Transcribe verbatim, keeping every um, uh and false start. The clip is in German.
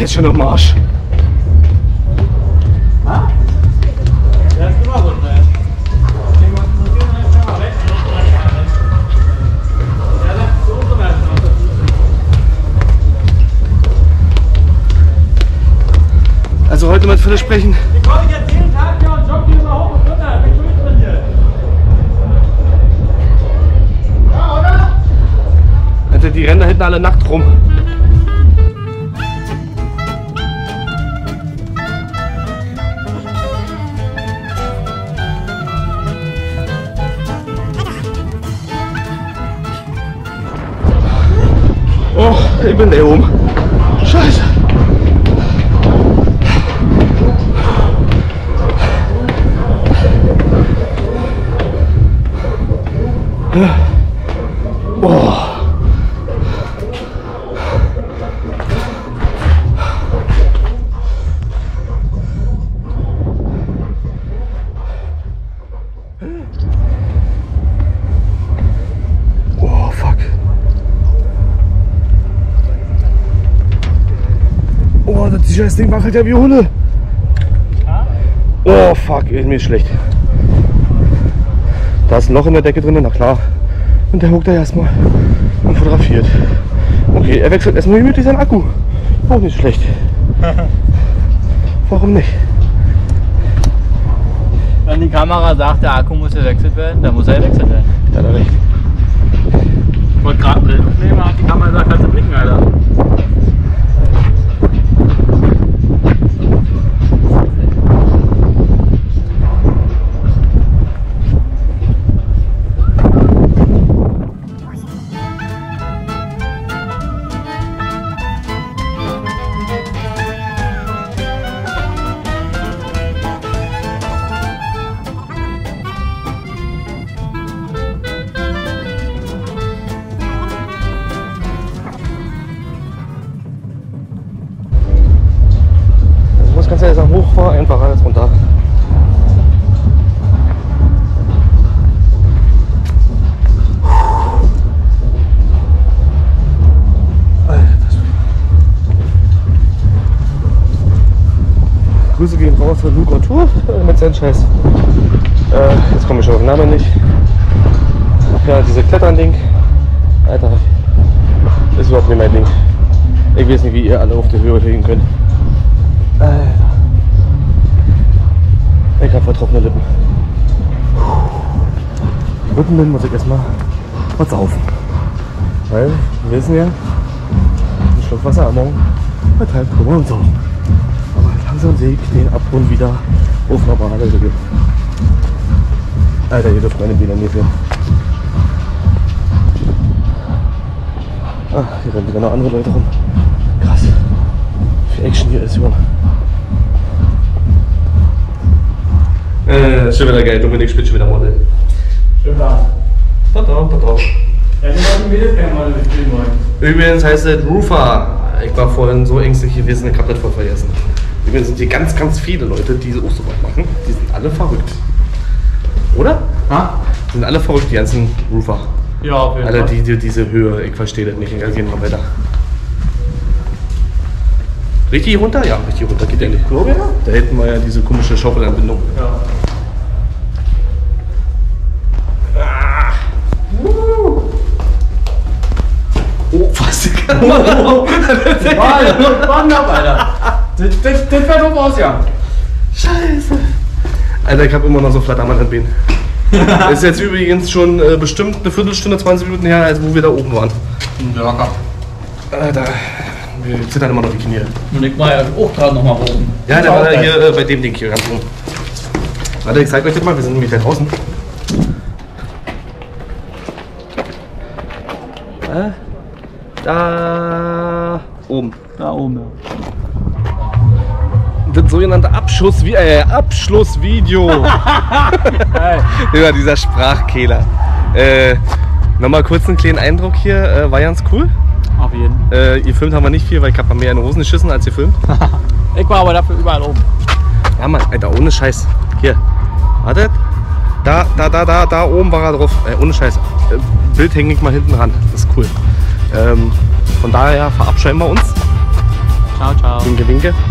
jetzt schon am Arsch. Also heute mal für das sprechen. Die rennen da hinten alle nackt rum. Oh, ich bin da oben. Scheiße. Oh. Das Ding wackelt ja wie Hunde. Oh fuck, mir ist schlecht. Da ist ein Loch in der Decke drin, na klar. Und der huckt da erstmal und fotografiert. Okay, er wechselt erstmal gemütlich seinen Akku. Auch nicht schlecht. Warum nicht? Wenn die Kamera sagt, der Akku muss gewechselt werden, dann muss er gewechselt werden. Ja, hat er recht. Ich wollte gerade ein Bild mitnehmen, aber die Kamera sagt, kannst du blicken, Alter. Grüße gehen raus für Luca Tour mit seinen Scheiß. Äh, jetzt komme ich schon auf den Namen nicht. Ja, diese Klettern-Ding. Alter, ist überhaupt nicht mein Ding. Ich weiß nicht, wie ihr alle auf die Höhe kriegen könnt. Alter. Ich habe vertrocknete Lippen. Die Lippen bin, muss ich erstmal kurz auf. Weil, wir wissen ja, ein Schluck Wasser am Morgen verteilt Kummer und so. Langsam sehe ich den Abgrund wieder auf einer Bahn. Alter, ihr dürft meine Bilder nicht sehen. Ah, hier rennen wieder noch andere Leute rum. Krass. Wie viel Action hier ist, Junge. Äh, ist schon wieder geil. Dominik spielt schon wieder Model. Schön da. Da drauf, da drauf. Ja, ich wollte ein Videocam-Model mitspielen wollen. Übrigens heißt es Roofer. Ich war vorhin so ängstlich gewesen, ich hab das voll vergessen. Übrigens sind hier ganz, ganz viele Leute, die auch so was machen. Die sind alle verrückt. Oder? Ha? Die sind alle verrückt, die ganzen Roofer. Ja, auf jeden Fall. Alle die, die, diese Höhe, ich verstehe das nicht. Wir gehen mal weiter. Richtig runter? Ja, richtig runter. Geht eigentlich Kurve? Da hätten wir ja diese komische Schaufelanbindung. Ja. Ah. Uh. Oh, was die Kamera? Mann, Alter! Das, das, das war doof aus, ja. Scheiße. Alter, ich hab immer noch so flattermann Bein. Ist jetzt übrigens schon äh, bestimmt eine Viertelstunde, zwanzig Minuten her, als wo wir da oben waren. Locker. Alter, wir zittern immer noch die Knie. Und ich war ja auch gerade nochmal oben. Ja, der war da hier äh, bei dem Ding hier ganz oben. Warte, ich zeig euch das mal, wir sind nämlich da draußen. Äh, da oben. Da oben, ja. Das sogenannte Abschuss, äh, Abschlussvideo. Über dieser Sprachkehler. Äh, Nochmal kurz einen kleinen Eindruck hier. Äh, war ganz cool. Auf jeden Fall. Äh, gefilmt haben wir nicht viel, weil ich habe mehr in den Hosen geschissen als gefilmt. Ich war aber dafür überall oben. Ja Mann, Alter, ohne Scheiß. Hier. Wartet. Da, da, da, da, da oben war er drauf. Äh, ohne Scheiß. Äh, Bild hänge ich mal hinten ran. Das ist cool. Ähm, von daher verabscheuen wir uns. Ciao, ciao. Winke, winke.